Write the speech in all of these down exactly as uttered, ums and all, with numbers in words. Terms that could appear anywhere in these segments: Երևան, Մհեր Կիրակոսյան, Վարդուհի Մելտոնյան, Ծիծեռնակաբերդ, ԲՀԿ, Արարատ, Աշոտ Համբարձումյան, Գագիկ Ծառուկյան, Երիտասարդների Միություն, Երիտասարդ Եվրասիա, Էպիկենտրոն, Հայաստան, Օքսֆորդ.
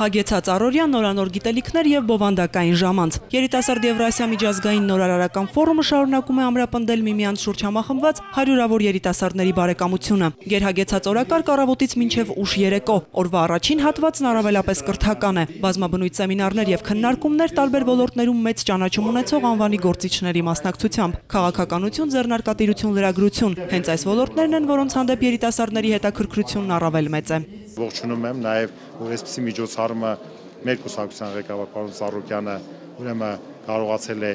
Հագեցած Արորյան, նորանոր գիտելիքներ և բովանդակային ժամանց։ Երիտասարդ Եվրասիա միջազգային նորարարական ֆորումը շարունակում է ամրապնդել միմյանց շուրջ համախմբված հարյուրավոր երիտասարդների բարեկամությունը։ Գերհագեցած օրակարգ առավոտից մինչև ուշ երեկո, օրվա առաջին հատվածն առավելապես կրթական է, բազմաբնույթ սեմինարներ և քննարկումներ տարբեր ոլորտներում մեծ ճանաչում ունեցող անվանի գործիչների մասնակցությամբ։ Քաղաքականություն, ձեռնարկատիրություն, լրագրություն, հենց այս ոլորտներն են, որոնց հանդեպ երիտասարդների հետաքրքրությունն առավել մեծ է։ Ողջունում եմ նաև, որ այսպիսի միջոցառումը մեր կուսակցության ղեկավար պարոն Ծառուկյանը ուրեմն կարողացել է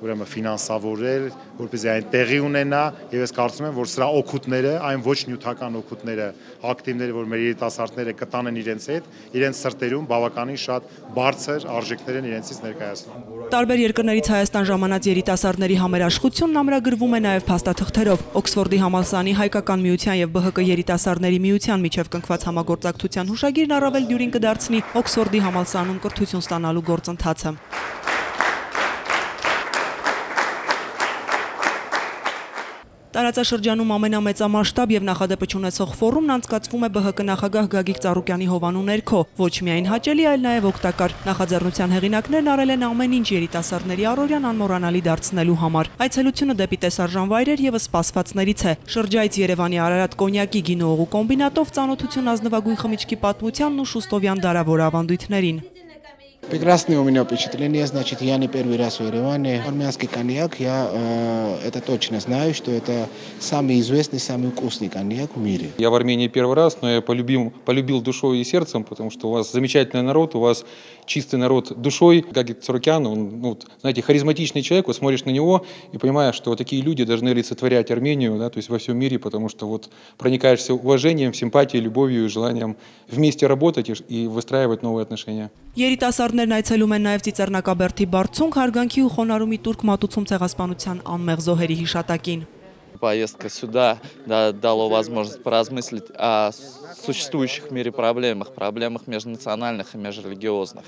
ուրեմն ֆինանսավորել, որպեսզի այն տեղի ունենա, եւ ես կարծում եմ, որ սրա օգուտները, այն ոչ նյութական օգուտները, ակտիվները, որ մեր երիտասարդները կտան են իրենց հետ, իրենց սրտերում բավականին շատ բարձր արժեքներ են իրենցից ներկայացնում։ Տարբեր երկրներից Հայաստան ժամանած երիտասարդների համերաշխությունն ամրագրվում է նաեւ փաստաթղթերով։ Օքսֆորդի համալսարանի Հայկական միության եւ ԲՀԿ երիտասարդների միության միջև կնքված համագործակցության հուշագիրն առավել դյուրին կդարձնի Օքսֆորդի համալսարանում կրթություն ստանալու գործընթացը։ Տարածաշրջանում ամենամեծամասշտաբ և նախադեպը չունեցող ֆորումն անցկացվում է ԲՀԿ նախագահ Գագիկ Ծառուկյանի հովանու ներքո, ոչ միայն հաճելի, այլ նաև օգտակար։ Նախաձեռնության հեղինակներն արել են ամեն ինչ երիտասարդների առօրյան անմոռանալի դարձնելու համար։ Այցելությունը դեպի տեսարժան վայրեր ևս սպասվածներից է։ Շրջայից Երևանի Արարատ կոնյակի գինուողու կոմբինատով ծանոթություն ազնվագույն խմիչքի պատմությանն ու Շուստովյան դարավոր ավանդույթներին։ Прекрасное у меня впечатление, значит, я не первый раз в Ереване. Армянский коньяк, я э, это точно знаю, что это самый известный, самый вкусный коньяк в мире. Я в Армении первый раз, но я полюбил, полюбил душой и сердцем, потому что у вас замечательный народ, у вас чистый народ душой. Гагик Царукян, он, ну, знаете, харизматичный человек, вот смотришь на него и понимаешь, что вот такие люди должны олицетворять Армению, да, то есть во всем мире, потому что вот проникаешься уважением, симпатией, любовью и желанием вместе работать и выстраивать новые отношения. Երիտասարդներն այցելում են նաև Ծիծեռնակաբերդի Բարցունք, Հարգանքի ու Խոնարհումի Տուրք մատուցում ցեղասպանության անմեղ զոհերի հիշատակին. Поездка сюда да, дала возможность поразмыслить о существующих в мире проблемах, проблемах межнациональных и межрелигиозных.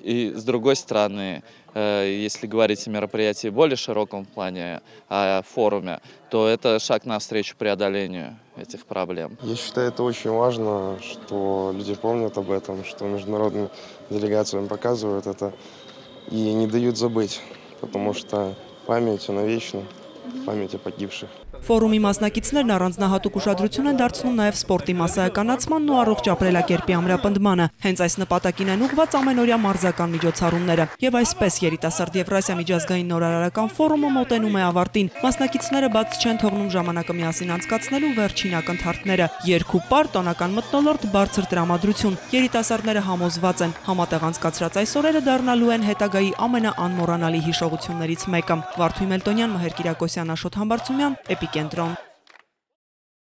И с другой стороны, если говорить о мероприятии более широком плане, о форуме, то это шаг навстречу преодолению этих проблем. Я считаю, это очень важно, что люди помнят об этом, что международным делегациям показывают это и не дают забыть, потому что память она вечна. Памяти погибших. Ֆորումի մասնակիցներն առանձնահատուկ ուշադրություն են դարձնում նաև սպորտի մասսայականացմանն ու առողջ ապրելակերպի ամրապնդմանը։ Հենց այս նպատակին են ուղղված ամենօրյա մարզական միջոցառումները։ Եվ այսպես Երիտասարդ Եվրասիա միջազգային նորարարական ֆորումը մոտենում է ավարտին։ Մասնակիցները բաց չեն թողնում ժամանակը միասին անցկացնելու վերջին ակնթարթները։ Երկու պար, տոնական մթնոլորտ, բարձր տրամադրություն։ Երիտասարդները համոզված են, համատեղ անցկացրած այս օրերը դառնալու են հետագայի ամենաանմոռանալի հիշողություններից մեկը։ Վարդուհի Մելտոնյան, Մհեր Կիրակոսյան, Աշոտ Համբարձումյան, Էպիկենտրոն։